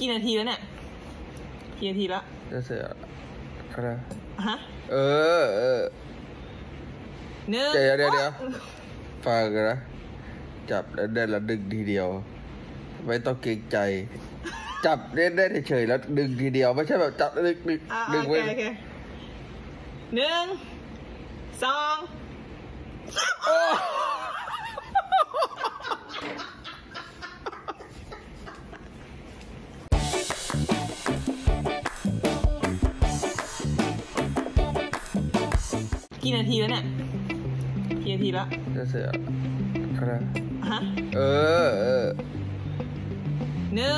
กี่นาทีแล้วเนี่ยกี่นาทีแล้วจะเสร็จอะไรฮะเดี๋ยวฝากนะจับได้แล้วดึงทีเดียวไม่ต้องเกรงใจจับได้เฉยๆแล้วดึงทีเดียวไม่ใช่แบบจับดึงไว้หนึ่งสองกี่นาทีแล้วเนี่ยกี่นาทีแล้วจะเสร็จอะไรฮะเดี๋ยว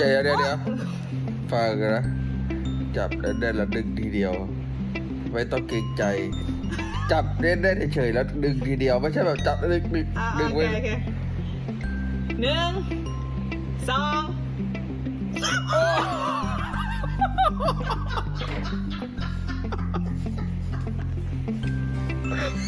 ฟังนะจับได้แล้วดึงทีเดียวไม่ต้องเกรงใจจับได้เฉยๆแล้วดึงทีเดียวไม่ใช่แบบจับดึงไว้หนึ่งสอง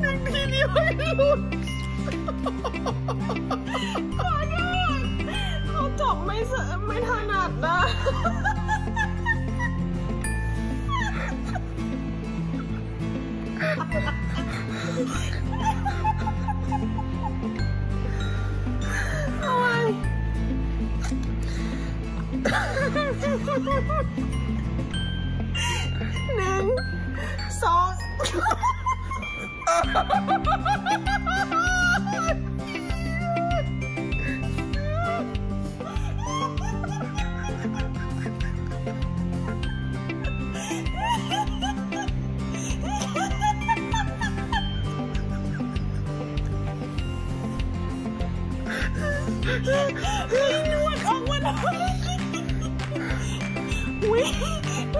หนึ่งทีเดียวให้ลุดเขาจับไม่ถนัดนะหนึ่งสองเร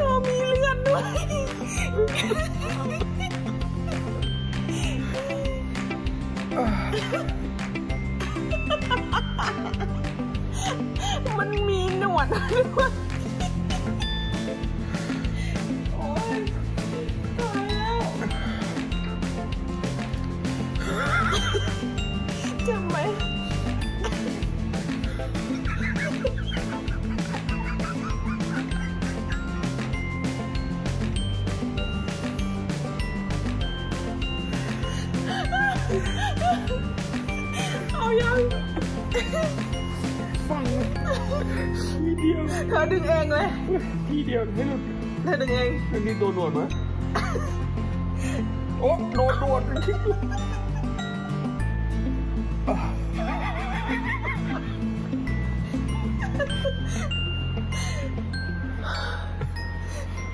ามีเลือดด้วยมันมีหนวดด้วยโอ๊ยตายแล้วจำไหมเอายังฟังทีเดียวเธอดึงเองเลยทีเดียวให้หลุดเธอดึงเองนี่โดนหนวดไหมโอ้โดนหนวดคิด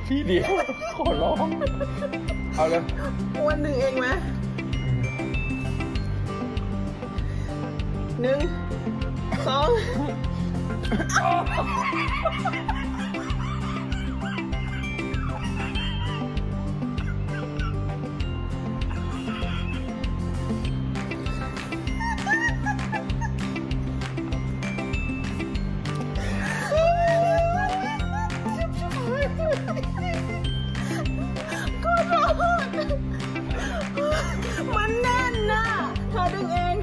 ทีเดียวขอร้องเอาเลยวันดึงเองไหมหนึ่งสองก็รอดมันแน่นนะเธอดึงเอง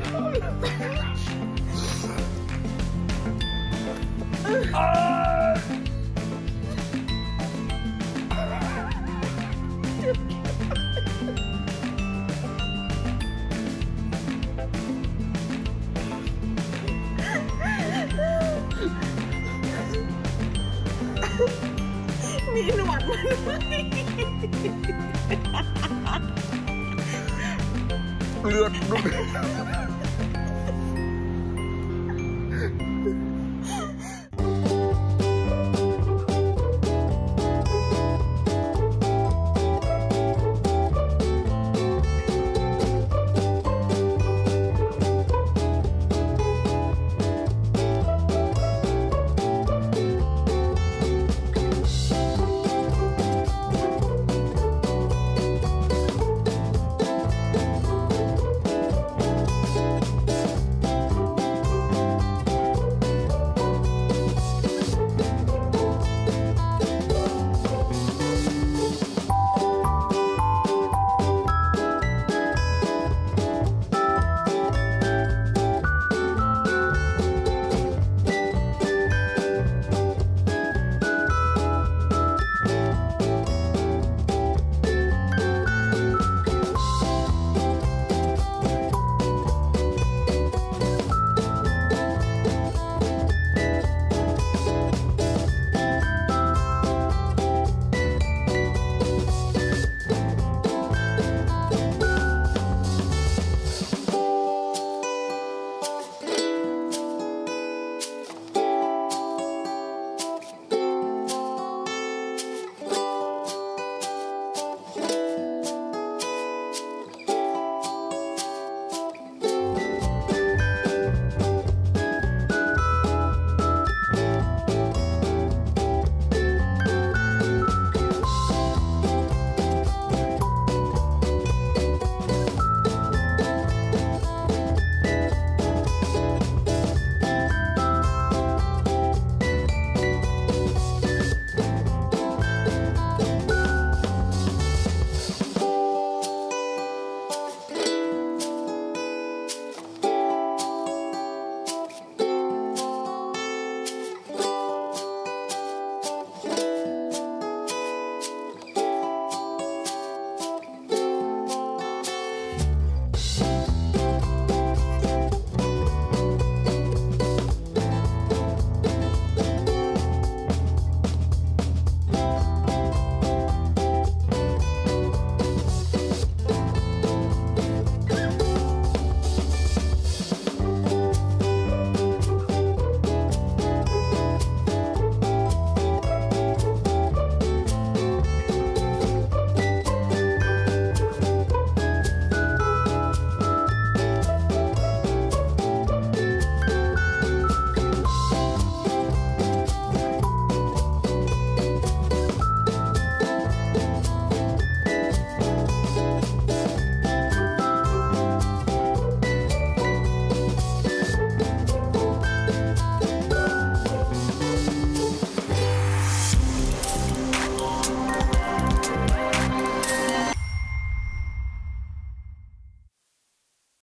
มีหนวดมันด้วยเลือด